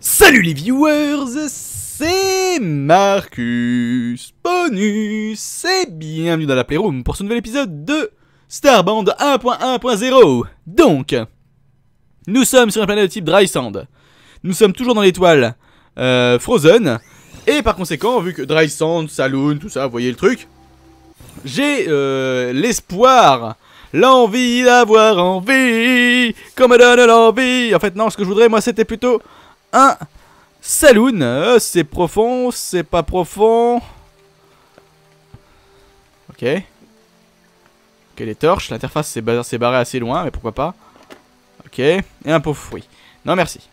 Salut les viewers, c'est Marcus Bonus et bienvenue dans la Playroom pour ce nouvel épisode de Starbound 1.1.0. Donc, nous sommes sur un planète de type Dry Sand. Nous sommes toujours dans l'étoile Frozen. Et par conséquent, vu que Dry Sand, Saloon, tout ça, vous voyez le truc, j'ai l'espoir, l'envie d'avoir envie, qu'on me donne l'envie. En fait non, ce que je voudrais moi c'était plutôt un saloon. C'est profond, c'est pas profond. Ok. Ok, les torches, l'interface s'est barrée assez loin, mais pourquoi pas. Ok, et un pauvre fruit. Non merci.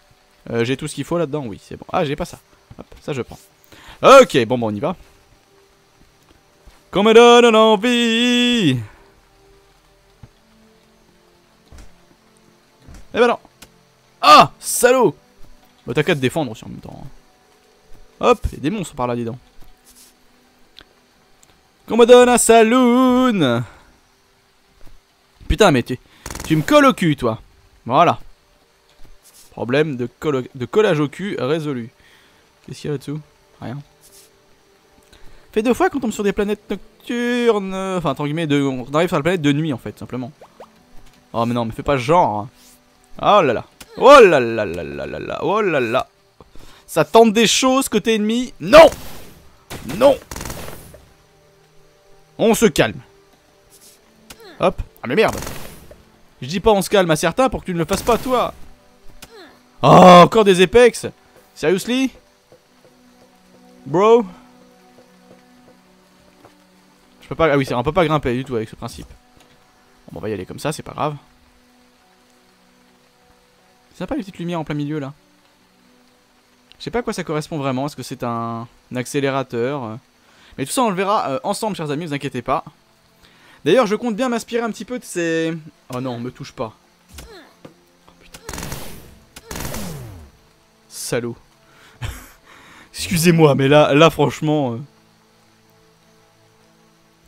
J'ai tout ce qu'il faut là-dedans, oui, c'est bon. Ah, j'ai pas ça. Hop, ça je prends. Ok, bon, on y va. Qu'on me donne l'envie. Eh ben non. Ah, salaud. Bah t'as qu'à te défendre aussi en même temps. Hop, les démons sont par là, dis donc. Qu'on me donne un saloon. Putain mais tu me colles au cul toi. Voilà. Problème de collage au cul résolu. Qu'est-ce qu'il y a là-dessous? Rien. Fait deux fois qu'on tombe sur des planètes nocturnes. Enfin entre guillemets, on arrive sur la planète de nuit en fait, simplement. Oh mais non mais fais pas ce genre hein. Oh là là. Oh là là là là là là. Oh là là. Ça tente des choses côté ennemi. Non. Non. On se calme. Hop. Ah mais merde. Je dis pas on se calme à certains pour que tu ne le fasses pas toi. Oh encore des Apex. Seriously? Bro. Je peux pas... Ah oui on peut pas grimper du tout avec ce principe. Bon, on va y aller comme ça, c'est pas grave. C'est sympa les petites lumières en plein milieu là. Je sais pas à quoi ça correspond vraiment. Est-ce que c'est un accélérateur? Mais tout ça on le verra ensemble, chers amis, vous inquiétez pas. D'ailleurs je compte bien m'inspirer un petit peu de ces... Oh non, me touche pas. Oh putain. Salaud. Excusez-moi mais là franchement...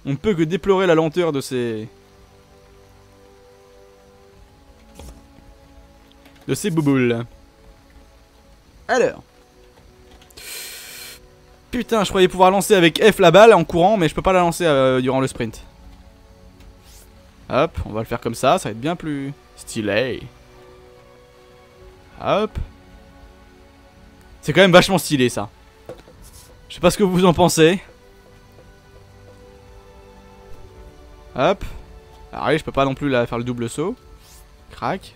On ne peut que déplorer la lenteur de ces... de ces bouboules. Alors. Putain, je croyais pouvoir lancer avec F la balle en courant, mais je peux pas la lancer durant le sprint. Hop, on va le faire comme ça, ça va être bien plus stylé. Hop. C'est quand même vachement stylé ça. Je sais pas ce que vous en pensez. Hop. Ah oui, je peux pas non plus la faire le double saut. Crac.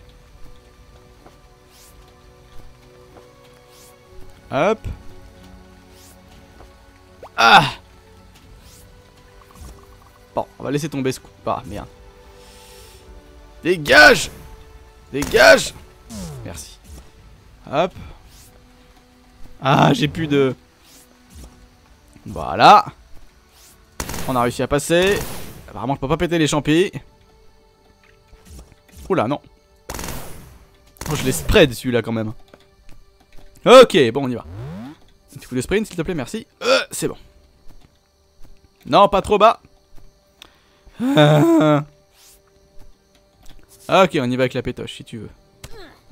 Hop. Ah. Bon, on va laisser tomber ce coup. Ah, merde. Dégage. Dégage. Merci. Hop. Ah, j'ai plus de... Voilà. On a réussi à passer. Apparemment, je peux pas péter les champis. Oula, non. Oh, je les spread celui-là quand même. Ok, bon on y va. Un petit coup de sprint s'il te plaît, merci. C'est bon. Non, pas trop bas. Ok, on y va avec la pétoche si tu veux.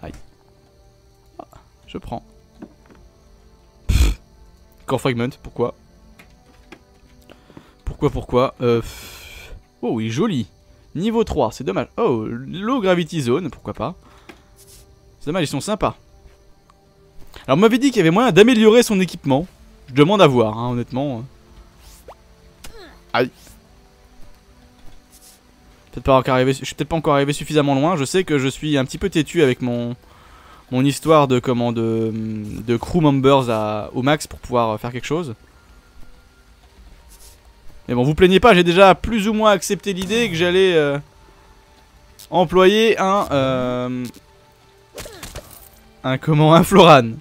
Aïe. Oh, je prends. Pff, core fragment, pourquoi? Pourquoi? Oh, il est joli. Niveau 3, c'est dommage. Oh, low gravity zone, pourquoi pas? C'est dommage, ils sont sympas. Alors, on m'avait dit qu'il y avait moyen d'améliorer son équipement. Je demande à voir, hein, honnêtement. Aïe. Je suis peut-être pas encore arrivé suffisamment loin. Je sais que je suis un petit peu têtu avec mon histoire de comment de crew members au max pour pouvoir faire quelque chose. Mais bon, vous plaignez pas, j'ai déjà plus ou moins accepté l'idée que j'allais employer un Floran.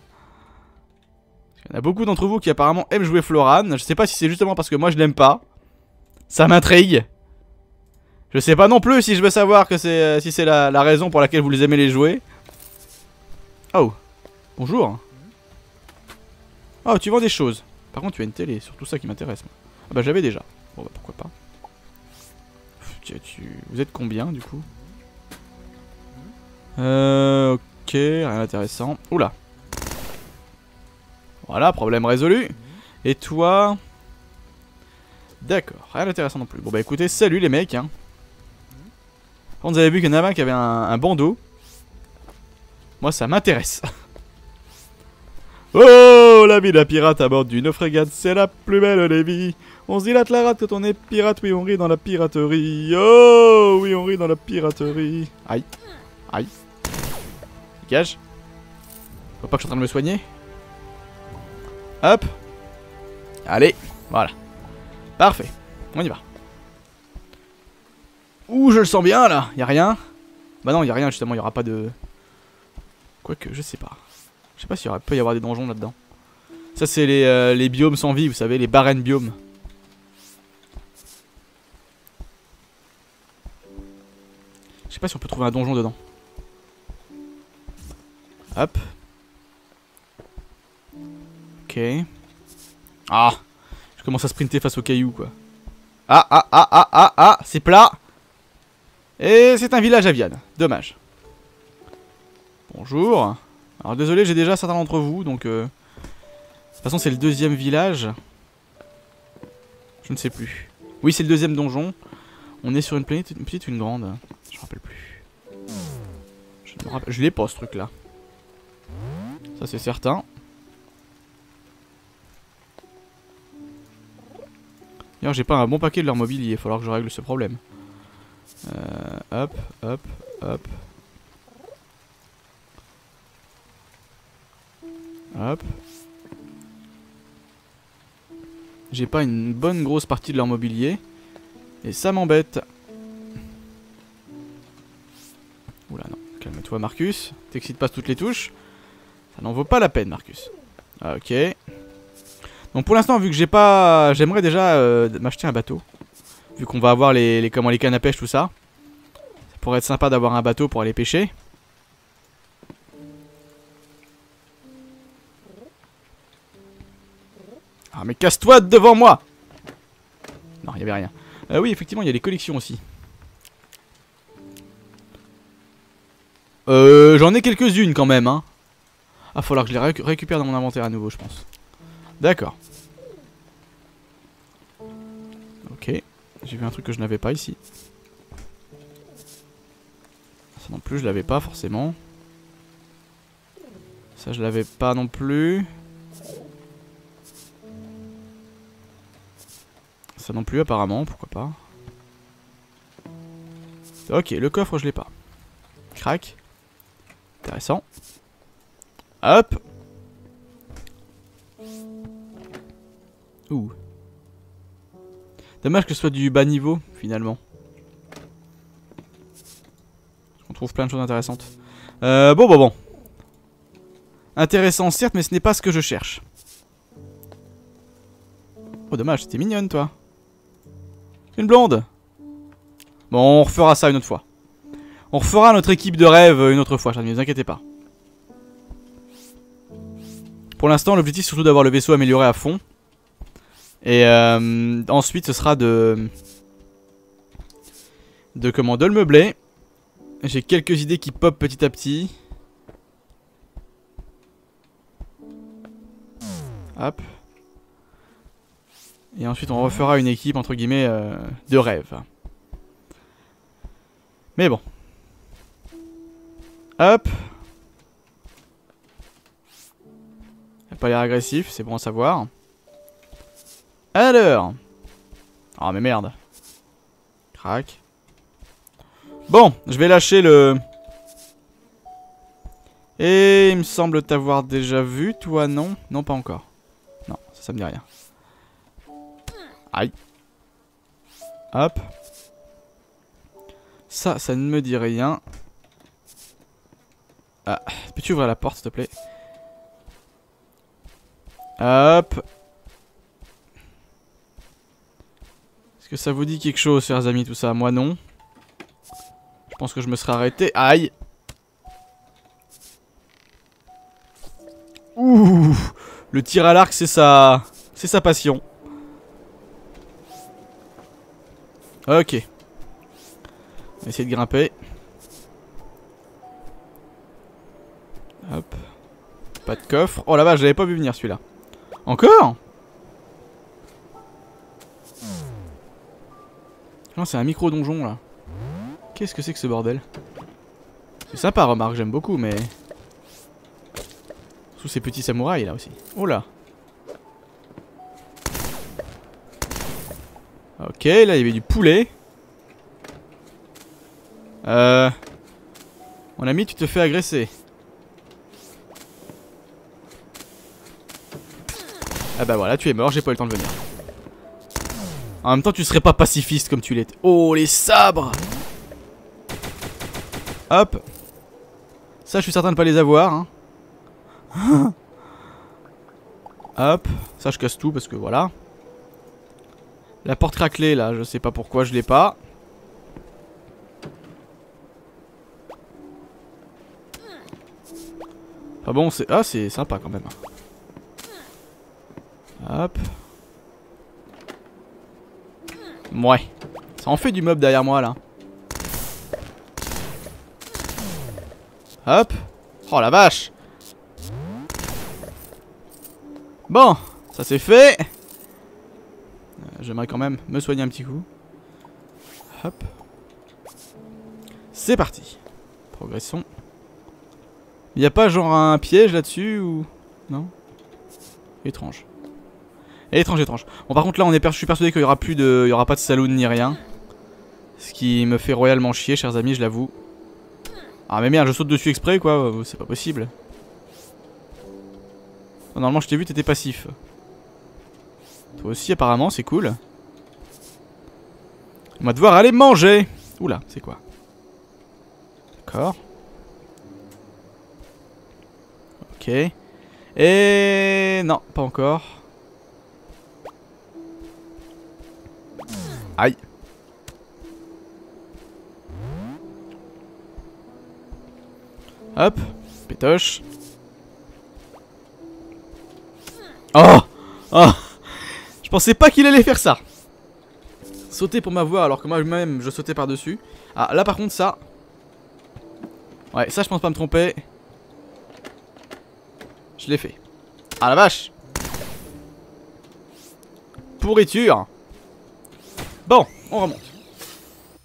Il y en a beaucoup d'entre vous qui apparemment aiment jouer Floran. Je sais pas si c'est justement parce que moi je l'aime pas. Ça m'intrigue. Je sais pas non plus si je veux savoir que si c'est la raison pour laquelle vous les aimez les jouer. Oh. Bonjour. Oh, tu vends des choses. Par contre tu as une télé, c'est surtout ça qui m'intéresse. Ah bah j'avais déjà. Bon bah pourquoi pas. Vous êtes combien du coup? Ok, rien d'intéressant. Oula. Voilà, problème résolu. Et toi? D'accord, rien d'intéressant non plus. Bon bah écoutez, salut les mecs hein. On vous avez vu qu'il y en avait un qui avait un bandeau. Moi ça m'intéresse. Oh, la vie d'un pirate à bord d'une frégate, c'est la plus belle des vies. On se dilate la rate quand on est pirate, oui on rit dans la piraterie. Oh, oui on rit dans la piraterie. Aïe, aïe. Dégage. Faut pas que je suis en train de me soigner. Hop. Allez, voilà. Parfait, on y va. Ouh, je le sens bien là, y'a rien. Bah non, y'a rien justement, y'aura pas de... Quoique, je sais pas. Je sais pas s'il peut y avoir des donjons là-dedans. Ça c'est les biomes sans vie, vous savez, les barren biomes. Je sais pas si on peut trouver un donjon dedans. Hop. Ok. Ah, je commence à sprinter face aux cailloux quoi. Ah ah ah ah ah ah, c'est plat. Et c'est un village à viande, dommage. Bonjour. Alors désolé, j'ai déjà certains d'entre vous, donc de toute façon c'est le deuxième village. Je ne sais plus. Oui, c'est le deuxième donjon. On est sur une planète, une petite ou une grande? Je me rappelle plus. Je l'ai pas ce truc là. Ça c'est certain. D'ailleurs j'ai pas un bon paquet de leur mobilier, il va falloir que je règle ce problème. Hop, hop, hop. Hop. J'ai pas une bonne grosse partie de leur mobilier. Et ça m'embête. Oula non, calme-toi Marcus. T'excites pas toutes les touches. Ça n'en vaut pas la peine Marcus. Ok. Donc pour l'instant vu que j'ai pas... J'aimerais déjà m'acheter un bateau. Vu qu'on va avoir les cannes à pêche tout ça. Ça pourrait être sympa d'avoir un bateau pour aller pêcher. Ah mais casse-toi devant moi! Non, il n'y avait rien. Oui, effectivement, il y a les collections aussi. J'en ai quelques-unes quand même, hein. Ah, falloir que je les récupère dans mon inventaire à nouveau, je pense. D'accord. Ok, j'ai vu un truc que je n'avais pas ici. Ça non plus, je l'avais pas forcément. Ça, je l'avais pas non plus. Ça non plus apparemment, pourquoi pas. Ok, le coffre je l'ai pas. Crac. Intéressant. Hop. Ouh. Dommage que ce soit du bas niveau finalement. On trouve plein de choses intéressantes. Bon. Intéressant certes, mais ce n'est pas ce que je cherche. Oh dommage, c'était mignonne toi. Une blonde. Bon, on refera ça une autre fois. On refera notre équipe de rêve une autre fois, ne vous inquiétez pas. Pour l'instant, l'objectif c'est surtout d'avoir le vaisseau amélioré à fond. Et ensuite, ce sera de le meubler. J'ai quelques idées qui pop petit à petit. Hop. Et ensuite on refera une équipe entre guillemets de rêve. Mais bon. Hop. Il n'a pas l'air agressif, c'est bon à savoir. Alors. Ah mais merde. Crac. Bon, je vais lâcher le... Et il me semble t'avoir déjà vu, toi non? Non pas encore. Non, ça me dit rien. Aïe. Hop. Ça ne me dit rien. Ah, peux-tu ouvrir la porte s'il te plaît? Hop. Est-ce que ça vous dit quelque chose, chers amis, tout ça? Moi non. Je pense que je me serais arrêté. Aïe. Ouh. Le tir à l'arc, c'est sa passion. Ok. On va essayer de grimper. Hop. Pas de coffre. Oh la vache, j'avais pas vu venir celui-là. Encore? Non, c'est un micro-donjon, là. Qu'est-ce que c'est que ce bordel? C'est sympa, remarque, j'aime beaucoup, mais... Sous ces petits samouraïs, là, aussi. Oh là! Ok, là, il y avait du poulet. Mon ami, tu te fais agresser. Ah bah voilà, tu es mort, j'ai pas eu le temps de venir. En même temps, tu serais pas pacifiste comme tu l'étais. Oh, les sabres! Hop! Ça, je suis certain de pas les avoir, hein. Hop! Ça, je casse tout parce que voilà. La porte craquelée, là, je sais pas pourquoi je l'ai pas. Ah bon, c'est... Ah, c'est sympa quand même. Hop. Ouais. Ça en fait du mob derrière moi, là. Hop. Oh, la vache. Bon, ça c'est fait. J'aimerais quand même me soigner un petit coup. Hop. C'est parti. Progressons. Il n'y a pas genre un piège là-dessus ou... Non? Étrange. Étrange, étrange. Bon, par contre là, on est je suis persuadé qu'il n'y aura plus de... Il n'y aura pas de saloon ni rien. Ce qui me fait royalement chier, chers amis, je l'avoue. Ah mais merde, je saute dessus exprès quoi, c'est pas possible. Oh, normalement je t'ai vu, t'étais passif. Toi aussi apparemment, c'est cool. On va devoir aller manger. Oula, c'est quoi? D'accord. Ok. Et... Non, pas encore. Aïe. Hop. Pétoche. Oh. Oh. Je pensais pas qu'il allait faire ça. Sauter pour m'avoir alors que moi-même je sautais par-dessus. Ah là par contre ça. Ouais ça je pense pas me tromper. Je l'ai fait. Ah la vache. Pourriture. Bon, on remonte.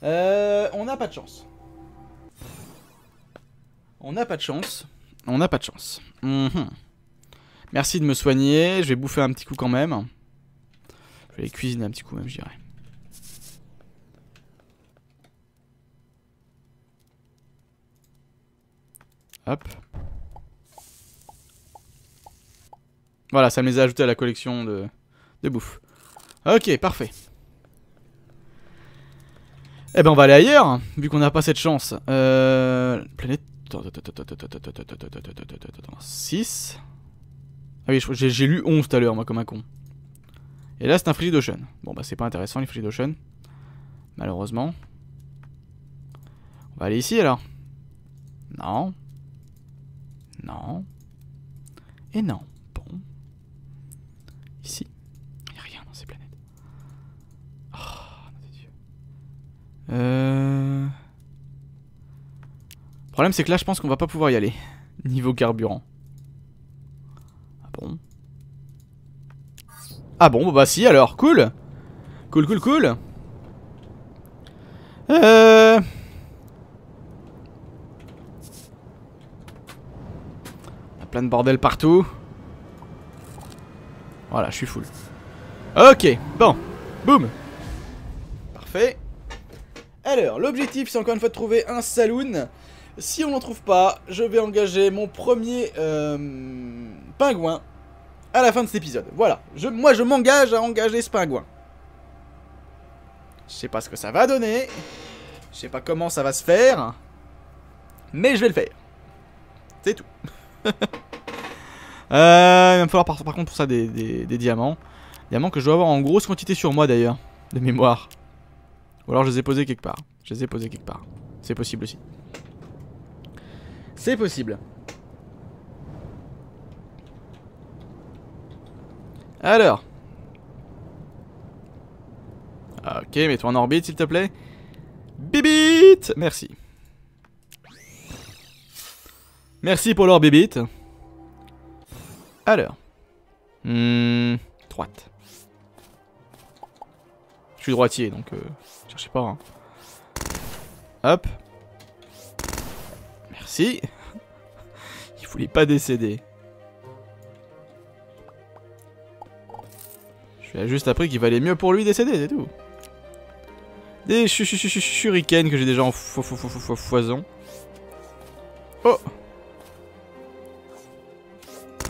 On n'a pas de chance. On n'a pas de chance. On n'a pas de chance. Merci de me soigner. Je vais bouffer un petit coup quand même. Je vais les cuisiner un petit coup même, je dirais. Hop. Voilà, ça me les a ajoutés à la collection de bouffe. Ok, parfait. Eh ben on va aller ailleurs, vu qu'on n'a pas cette chance. Planète... 6. Ah oui, j'ai lu 11 tout à l'heure, moi, comme un con. Et là, c'est un Frigid Ocean. Bon, bah c'est pas intéressant, les Frigid Ocean. Malheureusement. On va aller ici, alors. Non. Non. Et non. Bon. Ici. Il n'y a rien dans ces planètes. Oh. Le problème c'est que là je pense qu'on va pas pouvoir y aller. Niveau carburant. Ah bon? Ah bon bah si alors, cool. Cool cool cool. Il y a plein de bordel partout. Voilà je suis full. Ok bon. Boum. Parfait. Alors, l'objectif c'est encore une fois de trouver un saloon. Si on n'en trouve pas, je vais engager mon premier pingouin à la fin de cet épisode. Voilà, moi je m'engage à engager ce pingouin. Je sais pas ce que ça va donner. Je sais pas comment ça va se faire. Mais je vais le faire. C'est tout. Il va me falloir par contre pour ça des diamants. Diamants que je dois avoir en grosse quantité sur moi d'ailleurs, de mémoire. Ou alors je les ai posés quelque part. Je les ai posés quelque part. C'est possible aussi. C'est possible. Alors. Ok, mets-toi en orbite s'il te plaît. Bibite. Merci. Merci pour l'orbite. Alors. Droite. Je suis droitier, donc cherchez pas. Hein. Hop. Merci. Il voulait pas décéder. Je lui ai juste appris qu'il valait mieux pour lui décéder, c'est tout. Des shurikens que j'ai déjà en foison. Oh.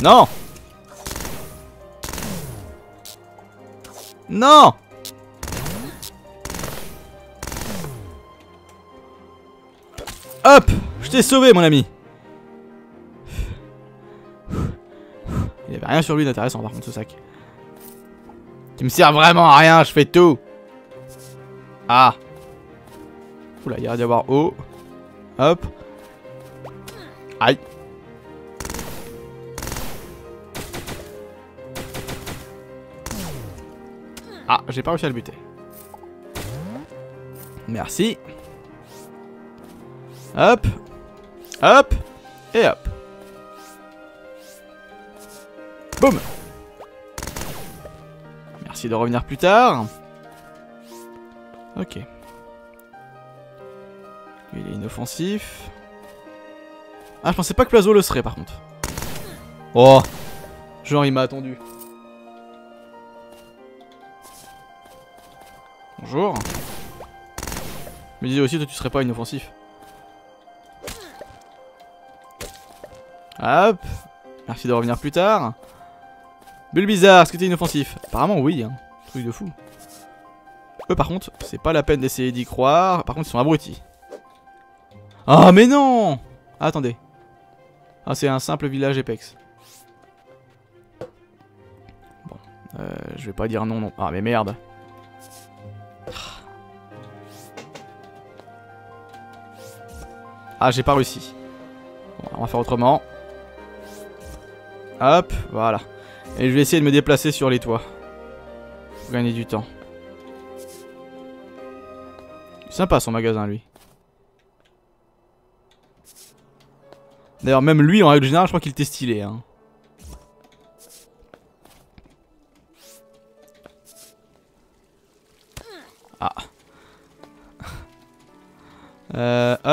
Non. Non. Hop. Je t'ai sauvé, mon ami. Il avait rien sur lui d'intéressant, par contre, ce sac. Tu me sers vraiment à rien, je fais tout. Ah. Oula, il y a d'y avoir haut. Hop. Aïe. Ah, j'ai pas réussi à le buter. Merci. Hop. Hop. Et hop. Boum. Merci de revenir plus tard. Ok. Il est inoffensif. Ah, je pensais pas que l'oiseau le serait par contre. Oh. Genre il m'a attendu. Bonjour. Je me disais aussi que tu serais pas inoffensif. Hop. Merci de revenir plus tard. Bulle bizarre, est-ce que t'es inoffensif? Apparemment oui, hein. Truc de fou. Eux par contre, c'est pas la peine d'essayer d'y croire. Par contre ils sont abrutis. Ah mais non! Ah, attendez. Ah c'est un simple village Apex. Bon, je vais pas dire non non. Ah mais merde. Ah j'ai pas réussi. Bon, on va faire autrement. Hop, voilà. Et je vais essayer de me déplacer sur les toits. Pour gagner du temps. Sympa son magasin lui. D'ailleurs même lui en règle générale je crois qu'il était stylé hein. Ah.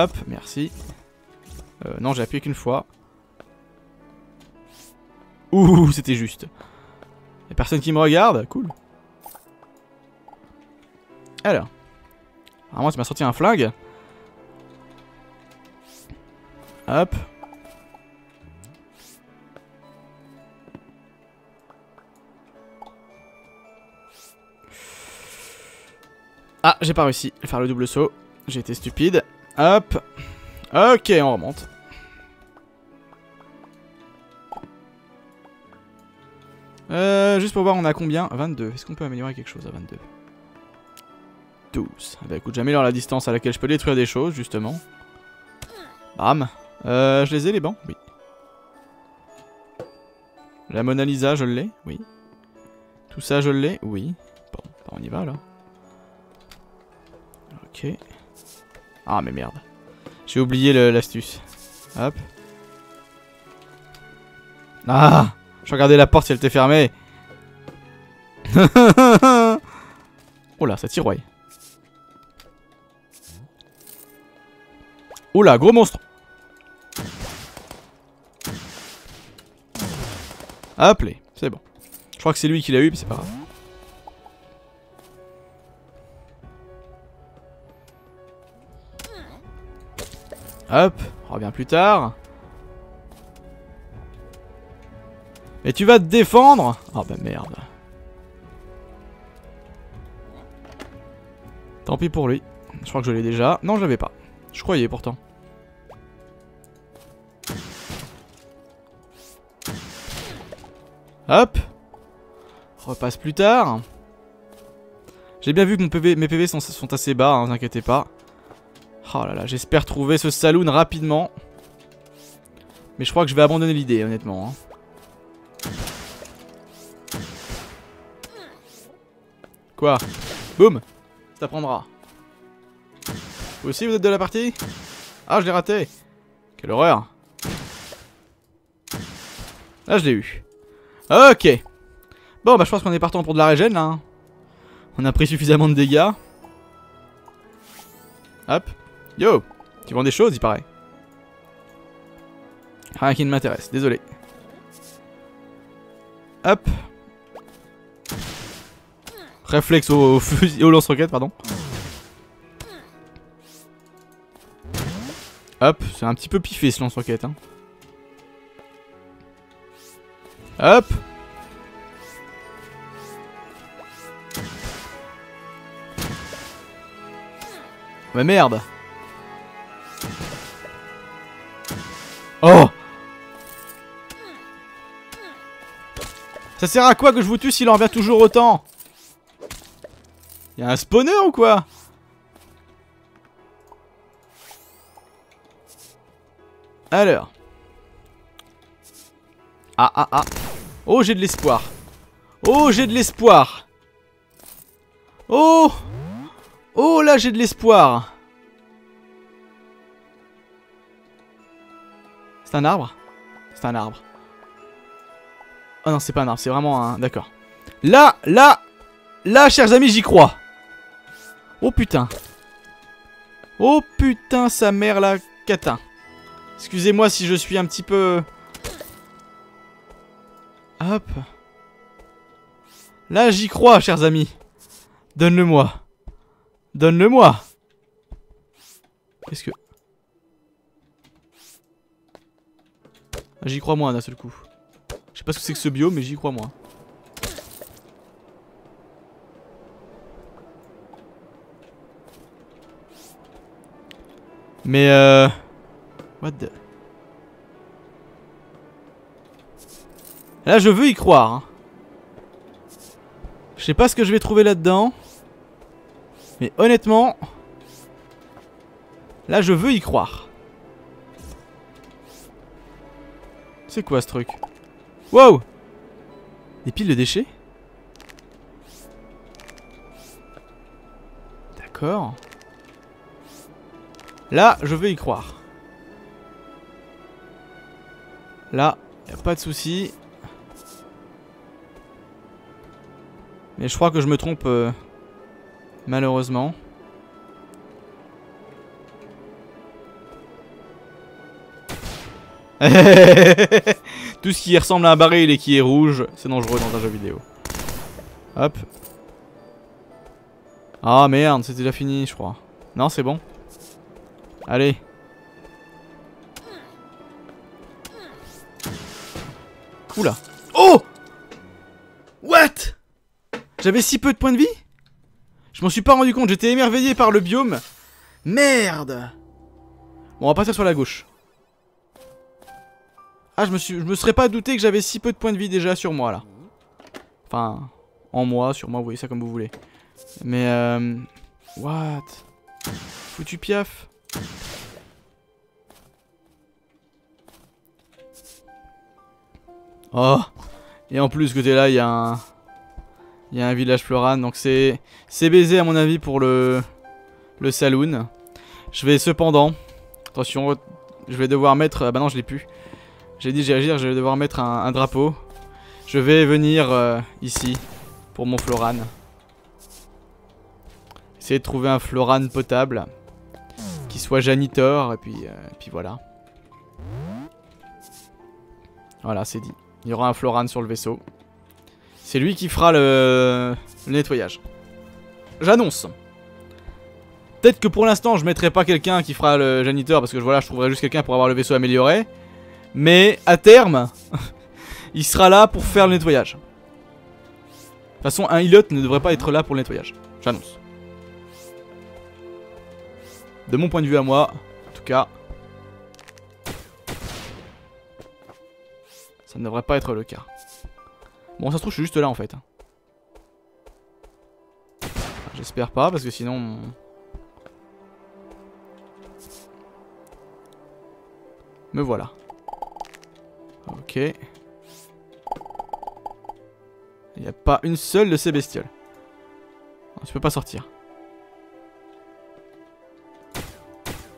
Hop, merci. Non j'ai appuyé qu'une fois. Ouh, c'était juste. Y'a personne qui me regarde, cool. Alors. Apparemment tu m'as sorti un flingue. Hop. Ah, j'ai pas réussi à faire le double saut. J'ai été stupide. Hop. Ok, on remonte. Juste pour voir, on a combien? 22. Est-ce qu'on peut améliorer quelque chose à 22? 12. Bah écoute, j'améliore la distance à laquelle je peux détruire des choses, justement. Bam. Je les ai, les bancs? Oui. La Mona Lisa, je l'ai? Oui. Tout ça, je l'ai? Oui. Bon, on y va, là. Ok. Ah, mais merde. J'ai oublié l'astuce. Hop. Ah! Je regardais la porte si elle était fermée. Oh là, ça tiroille. Oh là, gros monstre. Hop, c'est bon. Je crois que c'est lui qui l'a eu, mais c'est pas grave. Hop, on revient plus tard. Et tu vas te défendre? Ah bah merde. Tant pis pour lui. Je crois que je l'ai déjà. Non, je l'avais pas. Je croyais pourtant. Hop. Repasse plus tard. J'ai bien vu que mes PV sont assez bas, hein, ne vous inquiétez pas. Oh là là, j'espère trouver ce saloon rapidement. Mais je crois que je vais abandonner l'idée, honnêtement. Hein. Quoi? Boum! Ça prendra. Vous aussi vous êtes de la partie? Ah je l'ai raté! Quelle horreur! Là je l'ai eu. Ok. Bon bah je pense qu'on est partant pour de la régène là. Hein. On a pris suffisamment de dégâts. Hop. Yo, tu vends des choses il paraît. Rien qui ne m'intéresse, désolé. Hop. Réflexe au fusil, au lance-roquette pardon. Hop, c'est un petit peu piffé ce lance-roquette hein. Hop. Mais merde. Oh. Ça sert à quoi que je vous tue s'il en revient toujours autant? Y'a un spawner ou quoi? Alors. Ah ah ah. Oh j'ai de l'espoir. Oh j'ai de l'espoir. Oh. Oh là j'ai de l'espoir. C'est un arbre? C'est un arbre. Oh non c'est pas un arbre, c'est vraiment un... D'accord. Là, là, là chers amis j'y crois. Oh putain. Oh putain sa mère la catin. Excusez-moi si je suis un petit peu... Hop. Là j'y crois chers amis. Donne-le-moi. Donne-le-moi. Qu'est-ce que... J'y crois moins d'un seul coup. Je sais pas ce que c'est que ce bio mais j'y crois moins. Mais what the... Là je veux y croire hein. Je sais pas ce que je vais trouver là-dedans. Mais honnêtement, là je veux y croire. C'est quoi ce truc? Wow! Des piles de déchets? D'accord. Là je veux y croire. Là, y a pas de souci. Mais je crois que je me trompe... Malheureusement. Tout ce qui ressemble à un baril et qui est rouge, c'est dangereux dans un jeu vidéo. Hop. Ah merde, c'est déjà fini je crois. Non c'est bon. Allez. Oula. Oh! What? J'avais si peu de points de vie? Je m'en suis pas rendu compte, j'étais émerveillé par le biome. Merde. Bon, on va passer sur la gauche. Ah, je me serais pas douté que j'avais si peu de points de vie déjà sur moi, là. Enfin, en moi, sur moi, vous voyez ça comme vous voulez. Mais, what? Foutu piaf. Oh. Et en plus, côté là, il y a un... Il y a un village Floran, donc c'est baisé à mon avis pour le saloon. Je vais cependant, attention, je vais devoir mettre, bah non je l'ai plus. J'ai dit je vais devoir mettre un drapeau. Je vais venir ici pour mon Floran. Essayer de trouver un Floran potable qui soit janitor et puis voilà. Voilà c'est dit, il y aura un Floran sur le vaisseau. C'est lui qui fera le nettoyage. J'annonce. Peut-être que pour l'instant je mettrai pas quelqu'un qui fera le janiteur parce que voilà, je trouverai juste quelqu'un pour avoir le vaisseau amélioré. Mais à terme, il sera là pour faire le nettoyage. De toute façon, un ilot ne devrait pas être là pour le nettoyage. J'annonce. De mon point de vue à moi, en tout cas. Ça ne devrait pas être le cas. Bon ça se trouve je suis juste là en fait. J'espère pas parce que sinon... Me voilà. Ok. Il n'y a pas une seule de ces bestioles. Non, tu peux pas sortir.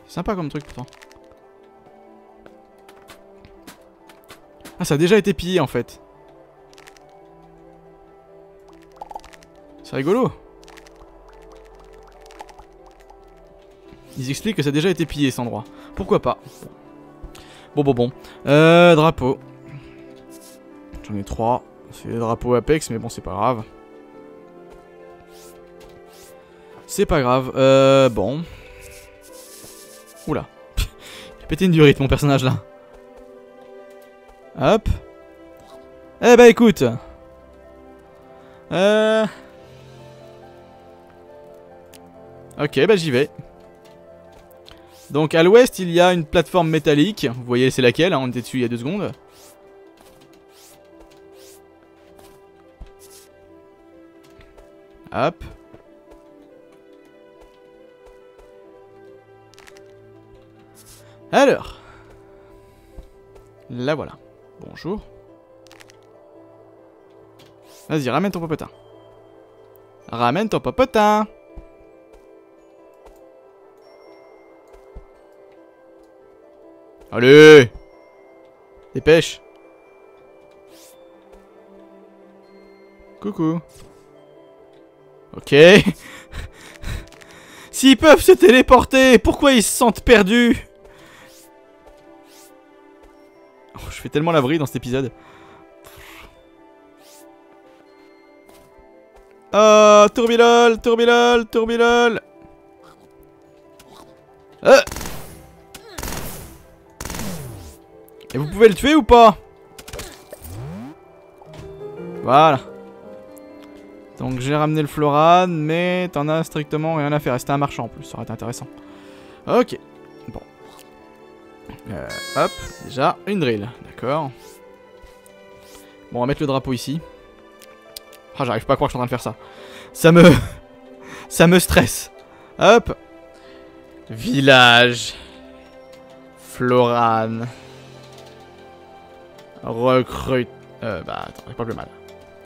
C'est sympa comme truc pourtant. Ah ça a déjà été pillé en fait. C'est rigolo. Ils expliquent que ça a déjà été pillé cet endroit. Pourquoi pas. Bon. Drapeau. J'en ai 3. C'est le drapeau Apex, mais bon, c'est pas grave. C'est pas grave. Bon. Oula. Il a pété une durite, mon personnage là. Hop. Eh bah écoute. Ok, bah j'y vais. Donc à l'ouest, il y a une plateforme métallique. Vous voyez, c'est laquelle, hein, on était dessus il y a 2 secondes. Hop. Alors. Là voilà. Bonjour. Vas-y, ramène ton popotin. Ramène ton popotin. Allez! Dépêche! Coucou! Ok! S'ils peuvent se téléporter, pourquoi ils se sentent perdus? Oh, je fais tellement la vrille dans cet épisode. Oh, tourbilol, tourbilol, tourbilol! Et vous pouvez le tuer ou pas? Voilà. Donc j'ai ramené le Floran, mais t'en as strictement rien à faire. C'était un marchand en plus, ça aurait été intéressant. Ok, bon. Hop, déjà une drill, d'accord. Bon, on va mettre le drapeau ici. Ah, j'arrive pas à croire que je suis en train de faire ça. Ça me stresse. Hop. Village. Floran. Recrute. Bah attends, j'ai pas plus mal.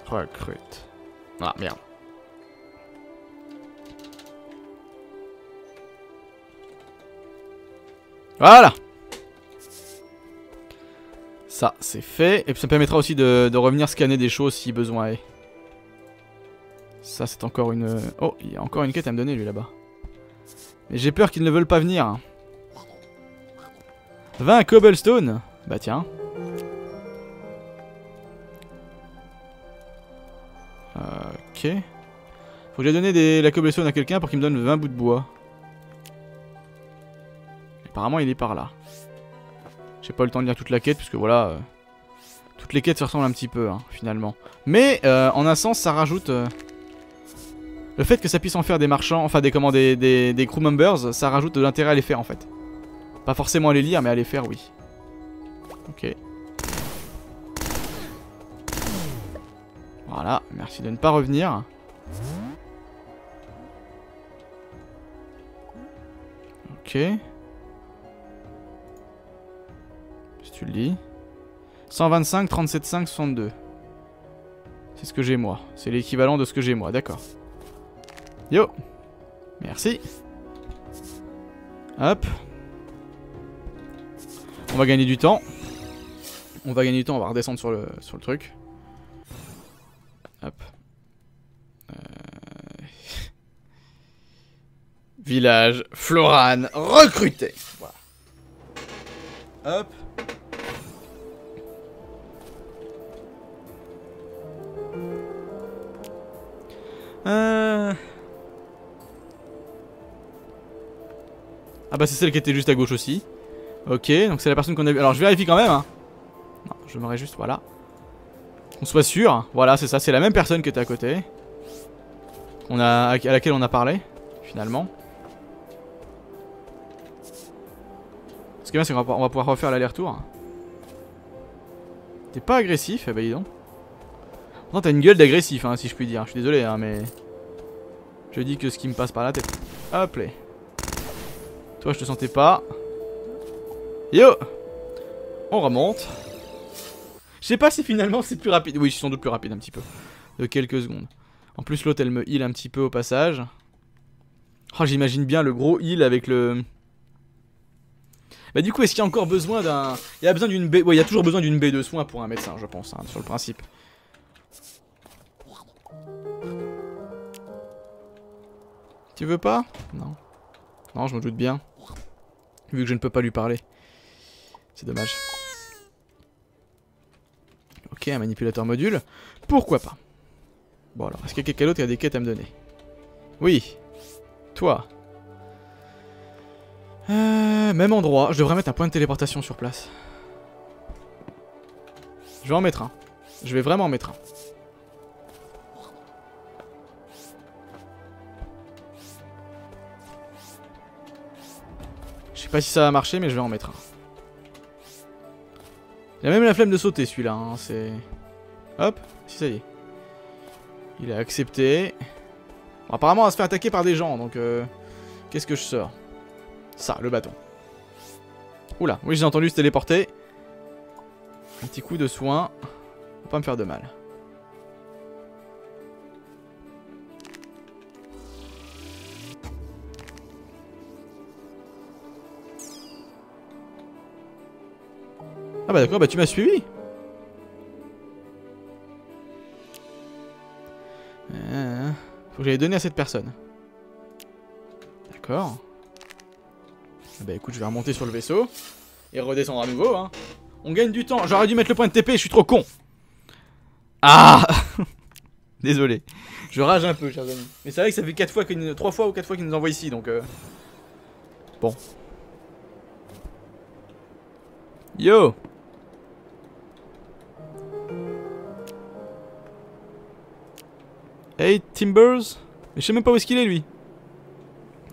Recrute. Ah merde. Voilà. Ça c'est fait. Et ça permettra aussi de revenir scanner des choses si besoin est. Ça c'est encore une... Oh, il y a encore une quête à me donner lui là-bas. Mais j'ai peur qu'ils ne veulent pas venir. 20 cobblestone. Bah tiens. Ok. Faut que j'ai donné la cobblestone à quelqu'un pour qu'il me donne 20 bouts de bois. Apparemment il est par là. J'ai pas eu le temps de lire toute la quête puisque voilà. Toutes les quêtes se ressemblent un petit peu hein, finalement. Mais en un sens ça rajoute. Le fait que ça puisse en faire des marchands, enfin des crew members, ça rajoute de l'intérêt à les faire en fait. Pas forcément à les lire mais à les faire oui. Ok. Voilà, merci de ne pas revenir. Ok. Si tu le dis. 125, 37, 5, 62. C'est ce que j'ai moi. C'est l'équivalent de ce que j'ai moi, d'accord. Yo. Merci. Hop. On va gagner du temps. On va gagner du temps, on va redescendre sur le truc. Hop. Village Floran recruté. Voilà. Hop. Ah bah c'est celle qui était juste à gauche aussi. Ok, donc c'est la personne qu'on a vu. Alors je vérifie quand même hein. Non, je me réjouis, voilà. On soit sûr, voilà c'est ça, c'est la même personne qui était à côté à laquelle on a parlé, finalement. Ce qui est bien c'est qu'on va pouvoir refaire l'aller-retour. T'es pas agressif, eh ben dis donc. Non, t'as une gueule d'agressif hein, si je puis dire, je suis désolé hein, mais... Je dis que ce qui me passe par la tête. Hop là. Toi je te sentais pas. Yo. On remonte. Je sais pas si finalement c'est plus rapide. Oui, je suis sans doute plus rapide un petit peu. De quelques secondes. En plus, l'autre elle me heal un petit peu au passage. Oh, j'imagine bien le gros heal avec le. Bah, du coup, est-ce qu'il y a encore besoin d'un. Il y a besoin d'une baie. Ouais, il y a toujours besoin d'une baie de soins pour un médecin, je pense, hein, sur le principe. Tu veux pas? Non. Non, je me doute bien. Vu que je ne peux pas lui parler. C'est dommage. Ok, un manipulateur module. Pourquoi pas? Bon alors, est-ce qu'il y a quelqu'un d'autre qui a des quêtes à me donner? Oui. Toi. Même endroit. Je devrais mettre un point de téléportation sur place. Je vais en mettre un. Je vais vraiment en mettre un. Je sais pas si ça va marcher, mais je vais en mettre un. Il a même la flemme de sauter celui-là, hein. C'est... Hop, si ça y est. Il a accepté. Bon, apparemment on va se faire attaquer par des gens, donc qu'est-ce que je sors? Ça, le bâton. Oula, oui j'ai entendu se téléporter. Un petit coup de soin. Faut pas me faire de mal. Ah bah d'accord, bah tu m'as suivi. Faut que j'aille donner à cette personne. D'accord. Bah écoute, je vais remonter sur le vaisseau et redescendre à nouveau, hein. On gagne du temps. J'aurais dû mettre le point de TP, je suis trop con. Ah. Désolé. Je rage un peu, chers amis. Mais c'est vrai que ça fait 3 fois ou 4 fois qu'ils nous envoient ici, donc bon. Yo. Hey Timbers. Mais je sais même pas où est-ce qu'il est lui.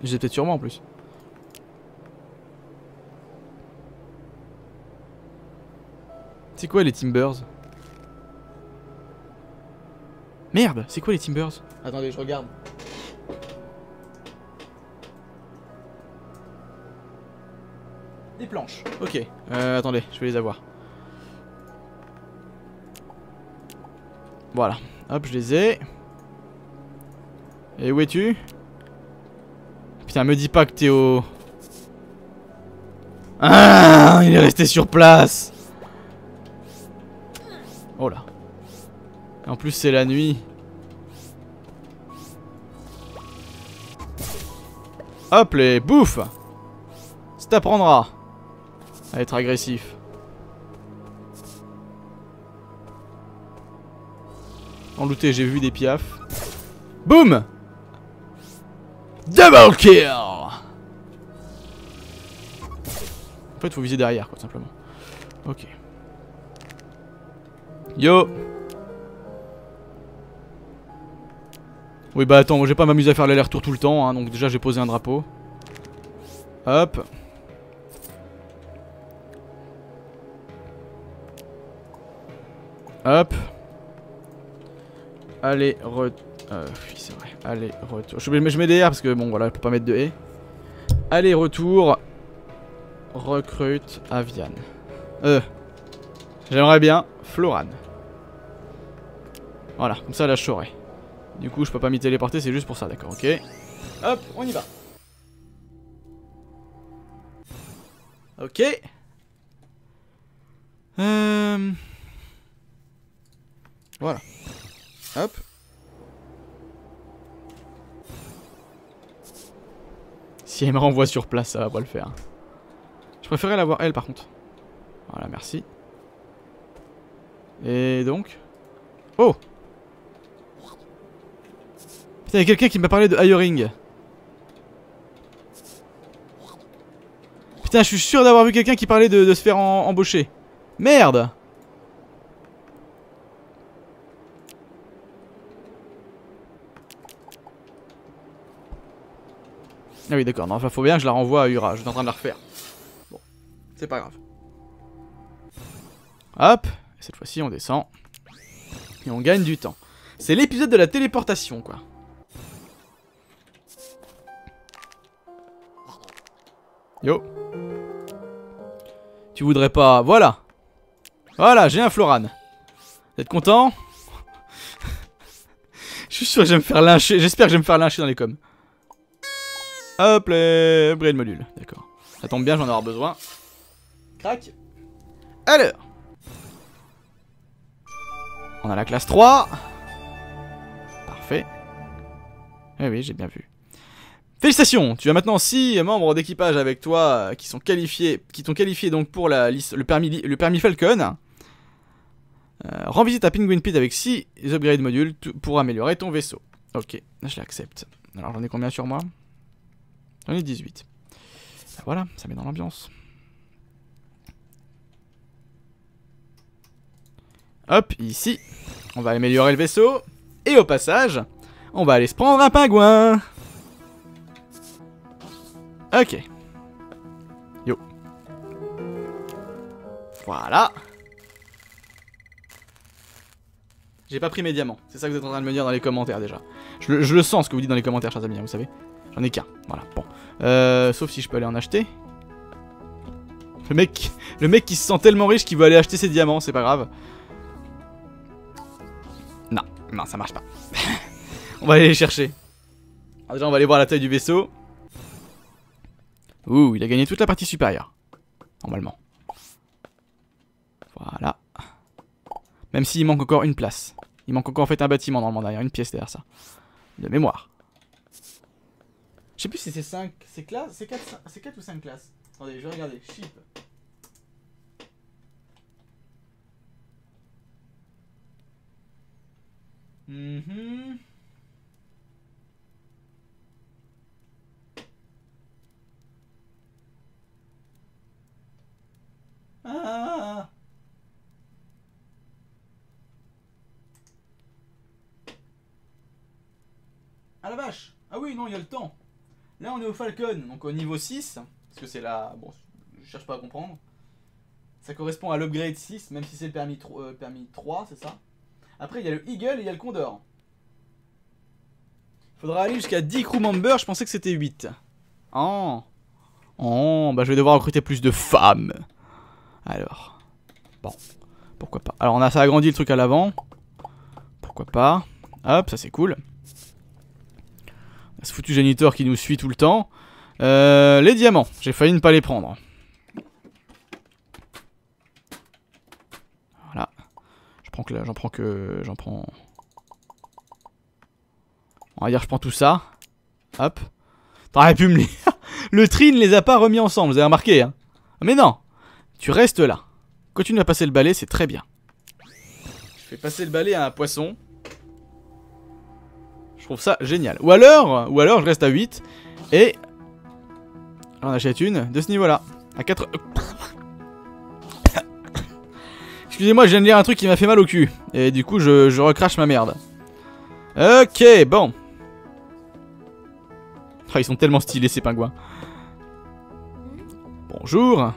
J'ai peut-être sûrement en plus. C'est quoi les Timbers? Merde, c'est quoi les Timbers? Attendez, je regarde. Des planches, ok. Attendez, je vais les avoir. Voilà, hop, je les ai. Et où es-tu? Putain, me dis pas que t'es au... Ah, il est resté sur place. Oh là. En plus c'est la nuit. Hop les bouffe. Ça t'apprendra à être agressif. En looté j'ai vu des piafs. Boum. Double kill. En fait faut viser derrière quoi simplement. Ok. Yo. Oui bah attends, moi j'ai pas m'amuser à faire l'aller-retour tout le temps hein, donc déjà j'ai posé un drapeau. Hop. Hop. Allez, oui c'est vrai, allez, retour. Je mets des R parce que bon voilà, je peux pas mettre de E. Allez, retour. Recrute Avian. J'aimerais bien Floran. Voilà, comme ça là je saurais. Du coup je peux pas m'y téléporter, c'est juste pour ça, d'accord, ok. Hop, on y va. Ok. Voilà. Hop. Si elle me renvoie sur place, ça va pas le faire. Je préférais l'avoir elle par contre. Voilà, merci. Et donc... Oh! Putain, il y a quelqu'un qui m'a parlé de hiring. Putain, je suis sûr d'avoir vu quelqu'un qui parlait de se faire embaucher. Merde! Ah oui, d'accord, non, enfin, faut bien que je la renvoie à Ura, je suis en train de la refaire. Bon, c'est pas grave. Hop! Cette fois-ci, on descend. Et on gagne du temps. C'est l'épisode de la téléportation, quoi. Yo. Tu voudrais pas... Voilà. Voilà, j'ai un Floran. Vous êtes content? Je suis sûr que je vais me faire lyncher. J'espère que je vais me faire lyncher dans les coms. Hop, les... Upgrade module. D'accord. Ça tombe bien, j'en aurai besoin. Crac. Alors. On a la classe 3. Parfait. Eh oui, j'ai bien vu. Félicitations, tu as maintenant 6 membres d'équipage avec toi qui sont qualifiés, qui t'ont qualifié donc pour la liste, le permis Falcon. Rends visite à Penguin Pit avec 6 upgrade modules pour améliorer ton vaisseau. Ok, je l'accepte. Alors j'en ai combien sur moi? J'en ai 18. Ben voilà, ça met dans l'ambiance. Hop, ici, on va améliorer le vaisseau. Et au passage, on va aller se prendre un pingouin. Ok. Yo. Voilà. J'ai pas pris mes diamants. C'est ça que vous êtes en train de me dire dans les commentaires déjà. Je le sens ce que vous dites dans les commentaires, chers amis, hein, vous savez. J'en ai qu'un. Voilà, bon. Sauf si je peux aller en acheter. Le mec qui se sent tellement riche qu'il veut aller acheter ses diamants, c'est pas grave. Non, non, ça marche pas. On va aller les chercher. Alors déjà, on va aller voir la taille du vaisseau. Ouh, il a gagné toute la partie supérieure. Normalement. Voilà. Même s'il manque encore une place. Il manque encore en fait un bâtiment normalement derrière, une pièce derrière ça. De mémoire. Je sais plus si c'est 5, c'est 4 ou 5 classes. Attendez, je vais regarder. Ship. Mhm. Ah. Ah la vache. Ah oui, non, il y a le temps. Là, on est au Falcon, donc au niveau 6. Parce que c'est là... Bon, je cherche pas à comprendre. Ça correspond à l'upgrade 6, même si c'est le permis 3, c'est ça. Après, il y a le Eagle et il y a le Condor. Il faudra aller jusqu'à 10 crew members, je pensais que c'était 8. Oh. Oh, bah je vais devoir recruter plus de femmes. Alors, bon, pourquoi pas. Alors on a ça agrandi le truc à l'avant. Pourquoi pas. Hop, ça c'est cool. Ce foutu géniteur qui nous suit tout le temps. Les diamants, j'ai failli ne pas les prendre. Voilà. J'en prends. On va dire je prends tout ça. Hop. T'aurais pu me les... Le tri ne les a pas remis ensemble, vous avez remarqué, hein. Mais non. Tu restes là. Continue à passer le balai, c'est très bien. Je fais passer le balai à un poisson. Je trouve ça génial. Ou alors je reste à 8. Et... on achète une de ce niveau-là. À 4... Excusez-moi, je viens de lire un truc qui m'a fait mal au cul. Et du coup, je recrache ma merde. Ok, bon. Oh, ils sont tellement stylés, ces pingouins. Bonjour.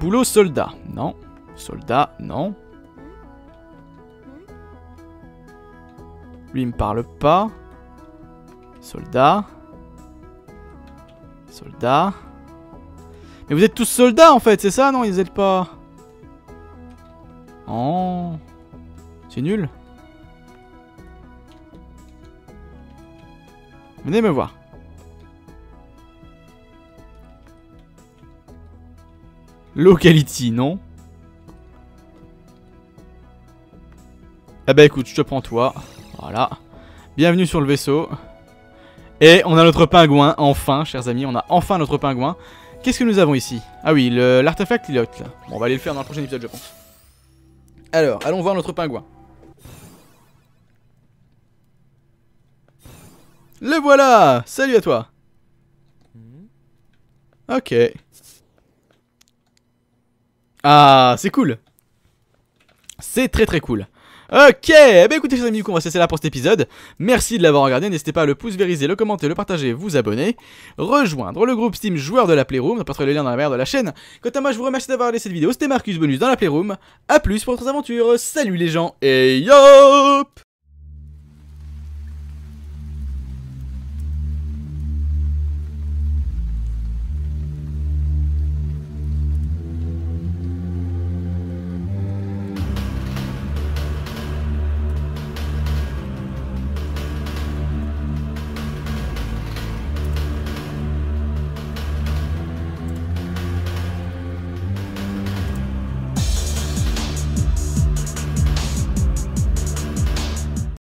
Boulot soldat, non. Soldat, non. Lui, il me parle pas. Soldat. Soldat. Mais vous êtes tous soldats, en fait, c'est ça? Non, ils êtes pas... Oh. C'est nul. Venez me voir. Locality, non? Ah bah écoute, je te prends toi. Voilà. Bienvenue sur le vaisseau. Et on a notre pingouin, enfin, chers amis. On a enfin notre pingouin. Qu'est-ce que nous avons ici? Ah oui, l'artefact Lilotte. Bon, on va aller le faire dans le prochain épisode, je pense. Alors, allons voir notre pingouin. Le voilà! Salut à toi! Ok. Ah, c'est cool. C'est très très cool. Ok, bah écoutez les amis, du coup on va se laisser là pour cet épisode. Merci de l'avoir regardé, n'hésitez pas à le pouce vériser, le commenter, le partager, vous abonner. Rejoindre le groupe Steam joueur de la Playroom, on passera le lien dans la barre de la chaîne. Quant à moi je vous remercie d'avoir regardé cette vidéo, c'était Marcus Bonus dans la Playroom. A plus pour d'autres aventures, salut les gens et yop.